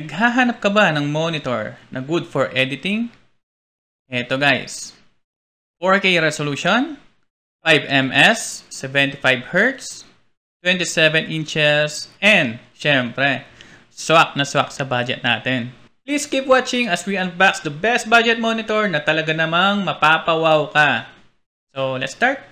Naghahanap ka ba ng monitor na good for editing? Eto guys, 4K resolution, 5ms, 75Hz, 27 inches, and syempre, swak na swak sa budget natin. Please keep watching as we unbox the best budget monitor na talaga namang mapapawaw ka. So let's start!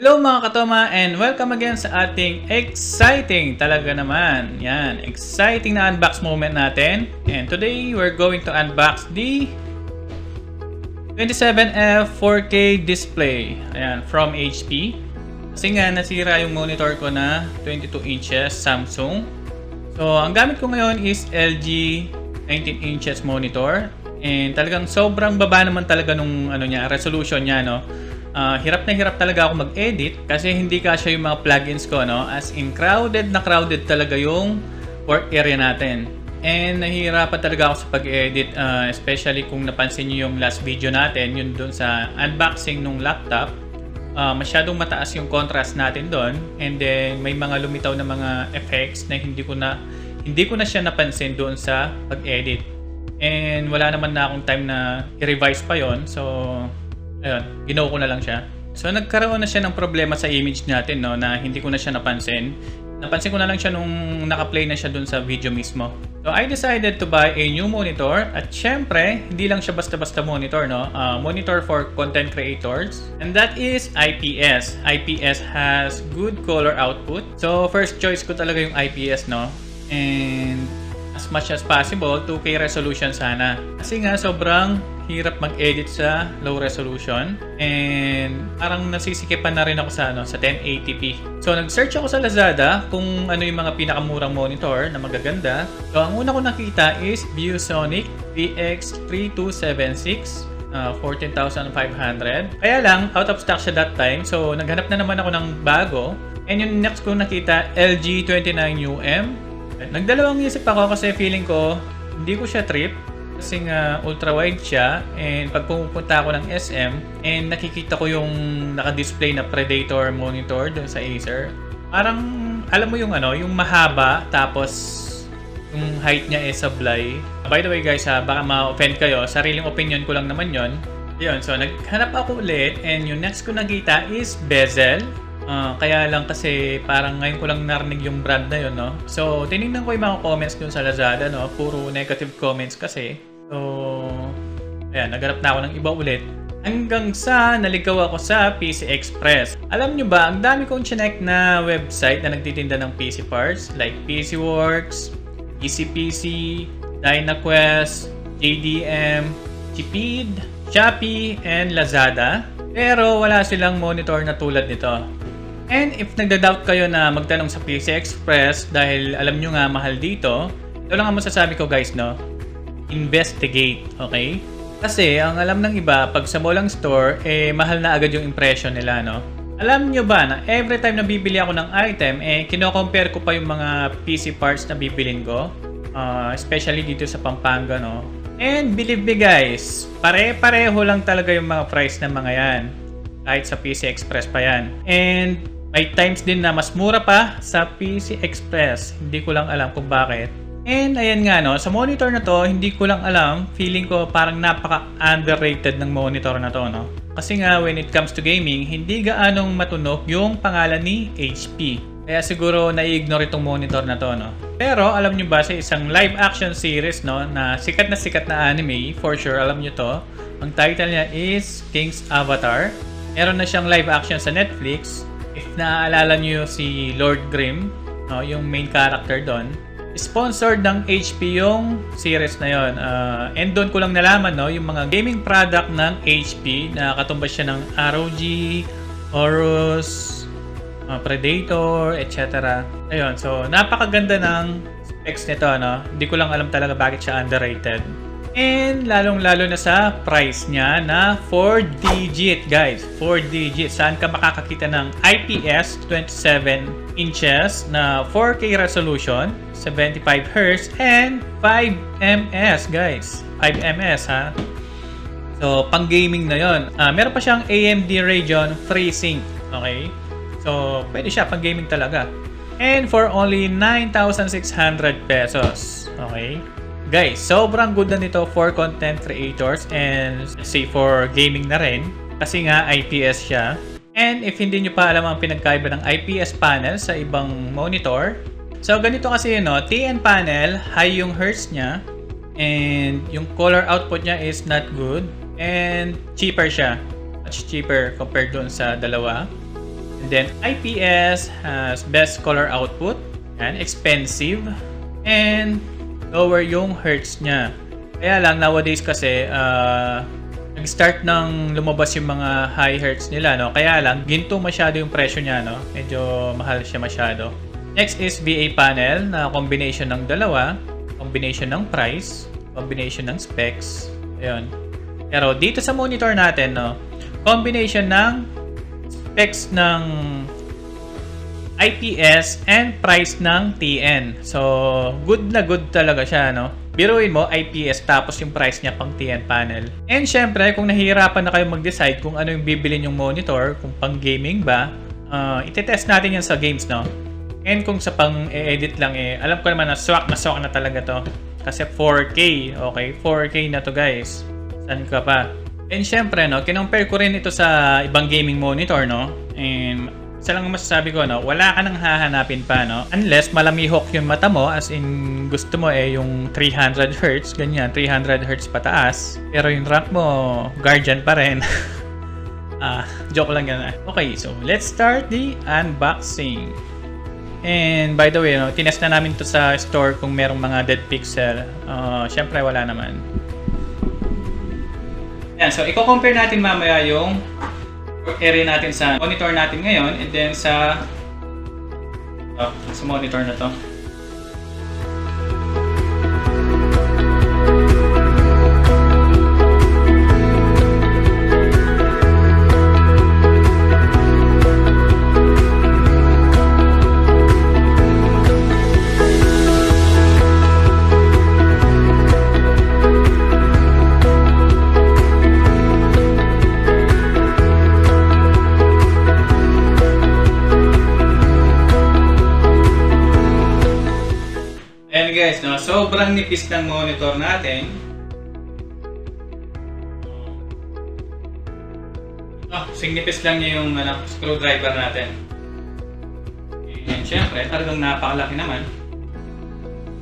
Hello mga katoma and welcome again sa ating exciting talaga naman. Yan, exciting na unbox moment natin. And today, we're going to unbox the 27F 4K display. Ayan, from HP. Kasi nga, nasira yung monitor ko na 22 inches Samsung. So, ang gamit ko ngayon is LG 19 inches monitor. And talagang sobrang baba naman talaga nung ano niya, resolution niya, no? Hirap na hirap talaga ako mag-edit kasi hindi kasya yung mga plugins ko, no? As in crowded na crowded talaga yung work area natin. And nahihirapan talaga ako sa pag-edit, especially kung napansin nyo yung last video natin, yun dun sa unboxing nung laptop. Masyadong mataas yung contrast natin dun, and then may mga lumitaw na mga effects na hindi ko na siya napansin dun sa pag-edit. And wala naman na akong time na i-revise pa yon, so ayun, ginawa ko na lang siya. So nagkaroon na siya ng problema sa image natin, no, na hindi ko na siya napansin. Napansin ko na lang siya nung naka-play na siya dun sa video mismo. So I decided to buy a new monitor, at syempre, hindi lang siya basta-basta monitor, no? Monitor for content creators, and that is IPS. IPS has good color output. So first choice ko talaga yung IPS, no? And as much as possible, 2K resolution sana. Kasi nga sobrang hirap mag-edit sa low resolution, and parang nasisikipan na rin ako sa, ano, sa 1080p. So nag-search ako sa Lazada kung ano yung mga pinakamurang monitor na magaganda. So ang una ko nakita is ViewSonic VX3276, 14,500. Kaya lang, out of stock siya that time, so naghanap na naman ako ng bago. And yung next ko nakita, LG 29UM. Nagdalawang isip ako kasi feeling ko hindi ko siya trip. Kasi nga ultra wide siya, and pag pumupunta ako ng SM and nakikita ko yung naka-display na Predator monitor doon sa Acer, parang alam mo yung ano, yung mahaba tapos yung height niya is sablay. By the way guys ha, baka ma-offend kayo, sariling opinion ko lang naman yon. Yun, so naghanap ako ulit, and yung next ko nakita is bezel. Kaya lang kasi parang ngayon ko lang narinig yung brand na yun, no? So, tinignan ko yung mga comments dun sa Lazada, no? Puro negative comments kasi. So, ayan, naghanap na ako ng iba ulit. Hanggang sa naligaw ako sa PC Express. Alam nyo ba, ang dami kong chinek na website na nagtitinda ng PC parts, like PC Works, PCPC, Dynaquest, JDM, Chipid, Shopee, and Lazada. Pero wala silang monitor na tulad nito. And if nagda-doubt kayo na magtanong sa PC Express dahil alam nyo nga mahal dito, ito lang ang masasabi ko guys, no? Investigate, okay? Kasi ang alam ng iba, pag sa mall store, eh mahal na agad yung impression nila, no? Alam nyo ba na every time na bibili ako ng item, eh kino-compare ko pa yung mga PC parts na bibilin ko. Especially dito sa Pampanga, no? And believe me guys, pare-pareho lang talaga yung mga price ng mga yan. Kahit sa PC Express pa yan. And may times din na mas mura pa sa PC Express. Hindi ko lang alam kung bakit. And ayan nga, no, sa monitor na to, hindi ko lang alam. Feeling ko parang napaka-underrated ng monitor na to, no? Kasi nga when it comes to gaming, hindi gaanong matunog yung pangalan ni HP. Kaya siguro nai-ignore itong monitor na to, no? Pero alam nyo ba sa isang live action series, no, na sikat na anime, for sure alam nyo to. Ang title niya is King's Avatar. Meron na siyang live action sa Netflix. If naaalala nyo si Lord Grimm, no, yung main character doon, sponsored ng HP yung series na yun. And doon ko lang nalaman, no, yung mga gaming product ng HP na katumbas siya ng ROG, Aorus, Predator, etc. Ayun, so napakaganda ng specs nito, no? Hindi ko lang alam talaga bakit siya underrated. And lalong-lalo na sa price niya na 4-digit guys, 4-digit. Saan ka makakakita ng IPS 27 inches na 4K resolution, 75Hz, and 5ms guys, 5ms ha. So pang gaming na yon. Meron pa siyang AMD Radeon FreeSync Okay? So, pwede siya pang gaming talaga. And for only 9,600 pesos. Okay? Guys, sobrang good na nito for content creators and say for gaming na rin. Kasi nga, IPS siya. And if hindi nyo pa alam ang pinagkaiba ng IPS panel sa ibang monitor, so ganito kasi yun, no? TN panel, high yung hertz niya, and yung color output niya is not good, and cheaper siya, much cheaper compared doon sa dalawa. And then IPS has best color output, and expensive, and lower yung hertz niya. Kaya lang nowadays kasi, nag-start ng lumabas yung mga high hertz nila, no? Kaya lang, ginto masyado yung presyo niya, no? Medyo mahal siya masyado. Next is VA panel na combination ng dalawa, combination ng price, combination ng specs. Ayun. Pero dito sa monitor natin, no, combination ng specs ng IPS and price ng TN. So, good na good talaga siya, no? Biruin mo, IPS tapos yung price niya pang TN panel. And syempre, kung nahihirapan na kayo mag-decide kung ano yung bibilin yung monitor, kung pang gaming ba, itetest natin yan sa games, no? And kung sa pang-edit lang eh, alam ko naman na swak na talaga to. Kasi 4K, okay? 4K na to, guys. Saan ka pa? And syempre, no, kinompare ko rin ito sa ibang gaming monitor, no? And isa lang masasabi ko, no? Wala ka nang hahanapin pa, no? Unless malamihok yung mata mo, as in gusto mo eh yung 300 Hz, ganyan, 300 Hz pataas. Pero yung rank mo, Guardian pa rin. Joke lang yan. Okay, so let's start the unboxing. And by the way, no, tinest na namin to sa store kung merong mga dead pixel. Syempre wala naman. Ayan, so i-compare natin mamaya yung work area natin sa monitor natin ngayon and then sa monitor na to. Sobrang nipis ng monitor natin. Signipis lang niya yung screwdriver natin. And syempre, talagang napakalaki naman.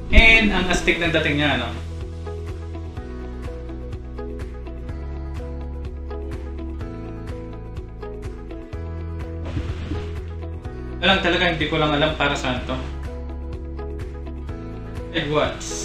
And ang astig ng dating niya, no? Alam talaga, hindi ko lang alam para saan to. Watts.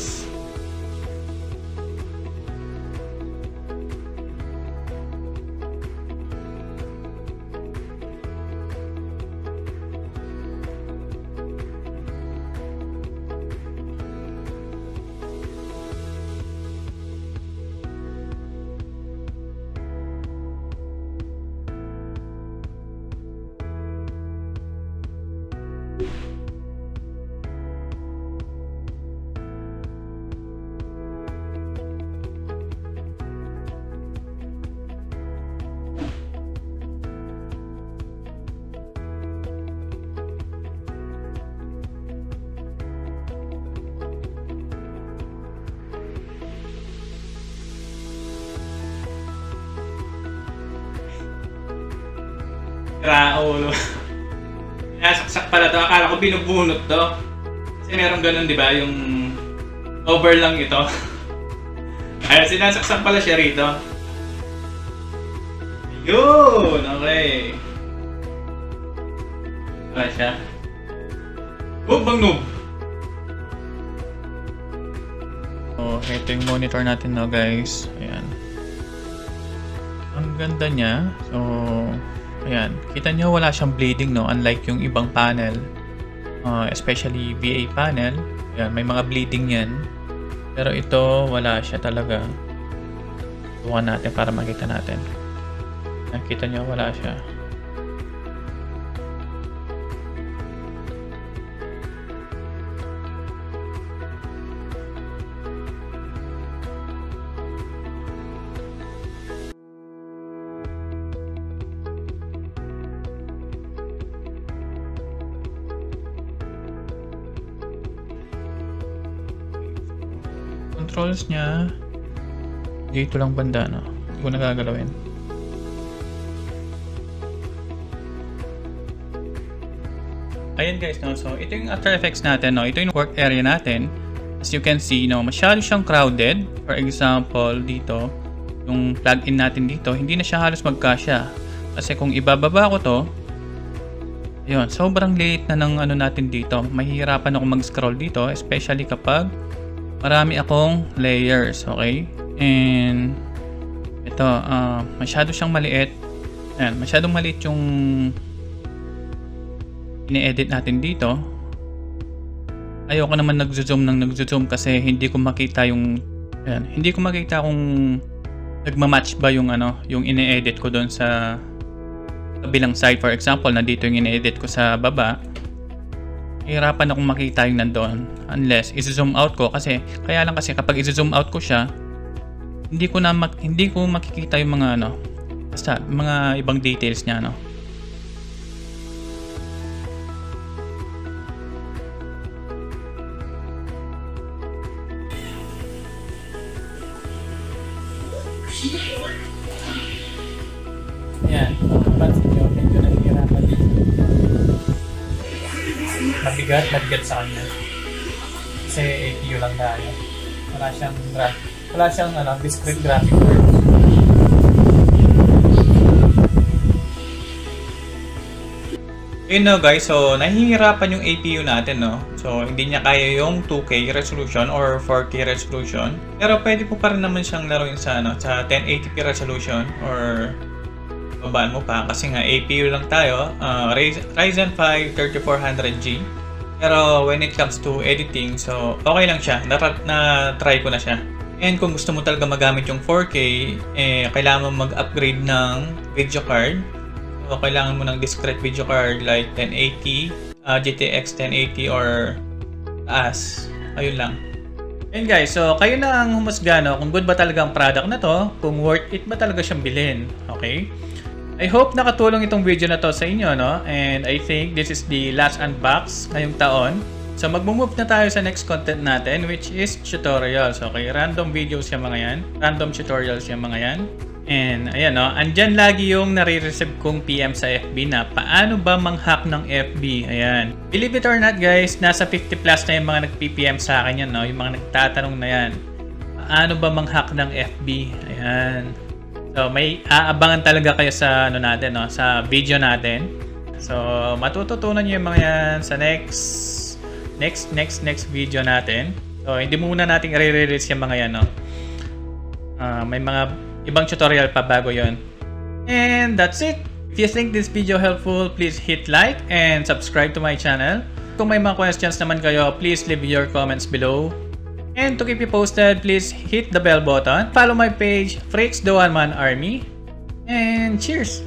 Raulo. Nasaksak pala to. Akala ko binubunot to. Kasi merong ganun, di ba? Yung over lang ito. Ayun, sinasaksak pala siya rito. Ayun! Okay. Wala siya. Boom! Bang noob! Oh, ito yung monitor natin na, guys. Ayan. Ang ganda niya. So, ayan, kita nyo wala siyang bleeding, no? Unlike yung ibang panel, especially VA panel. Ayan, may mga bleeding yan. Pero ito, wala siya talaga. Tukan natin para makita natin. Nakita nyo, wala siya. controls niya dito lang banda, no? Hindi ko nagagalawin. Ayan guys, no? So ito yung After Effects natin, no? Ito yung work area natin. As you can see, no? Masyado siyang crowded. For example, dito yung plug-in natin dito, hindi na siya halos magkasya. Kasi kung ibababa ko to, yun, sobrang late na ng ano natin dito. Mahihirapan ako mag-scroll dito, especially kapag marami akong layers, okay? And ito, masyado siyang maliit. Ayan, masyadong maliit yung ini-edit natin dito. Ayoko naman nag-zoom ng nag-zoom kasi hindi ko makita yung, ayan, hindi ko makita kung nagmamatch ba yung ano, yung ini-edit ko doon sa kabilang side. For example, nandito yung ini-edit ko sa baba, hirapan akong makita yung nandoon unless i-zoom out ko. Kasi kaya lang kasi kapag i-zoom out ko siya, hindi ko makikita yung mga ano, basta mga ibang details niya, no. Ayan, napansin nyo, medyo nahihirapan dito. Mabigat sa kanya. Kasi APU lang tayo. Wala siyang ano, discrete graphic card. Ayun na guys, so nahihirapan yung APU natin, no? So hindi niya kaya yung 2K resolution or 4K resolution. Pero pwede po pa rin naman siyang laruin sa, ano, sa 1080p resolution or babaan mo pa kasi nga APU lang tayo, Ryzen 5 3400G. Pero when it comes to editing, so okay lang siya. Na-try ko na siya. And kung gusto mo talaga magamit yung 4K, eh, kailangan mo mag-upgrade ng video card. So kailangan mo ng discrete video card like 1080, GTX 1080 or taas. Ayun lang. And guys, so kayo na ang humusga, no, kung good ba talaga ang product na to, kung worth it ba talaga siyang bilhin. Okay? I hope nakatulong itong video na to sa inyo, no? And I think this is the last unbox ngayong taon. So mag-move na tayo sa next content natin, which is tutorials. Okay, random videos yung mga yan. Random tutorials yung mga yan. And ayan, no? Andyan lagi yung nare-receive kong PM sa FB na paano ba mang-hack ng FB. Ayan. Believe it or not guys, nasa 50 plus na yung mga nag-PPM sa akin yan, no? Yung mga nagtatanong na yan. Paano ba mang-hack ng FB? Ayan. So may aabangan talaga kayo sa ano natin, no, sa video natin. So matututunan niyo yung mga yan sa next video natin. So hindi muna nating i-release yung mga yan, no. May mga ibang tutorial pa bago yon. And that's it. If you think this video helpful, please hit like and subscribe to my channel. Kung may mga questions naman kayo, please leave your comments below. And to keep you posted, please hit the bell button. Follow my page, FRIX The One Man Army. And cheers!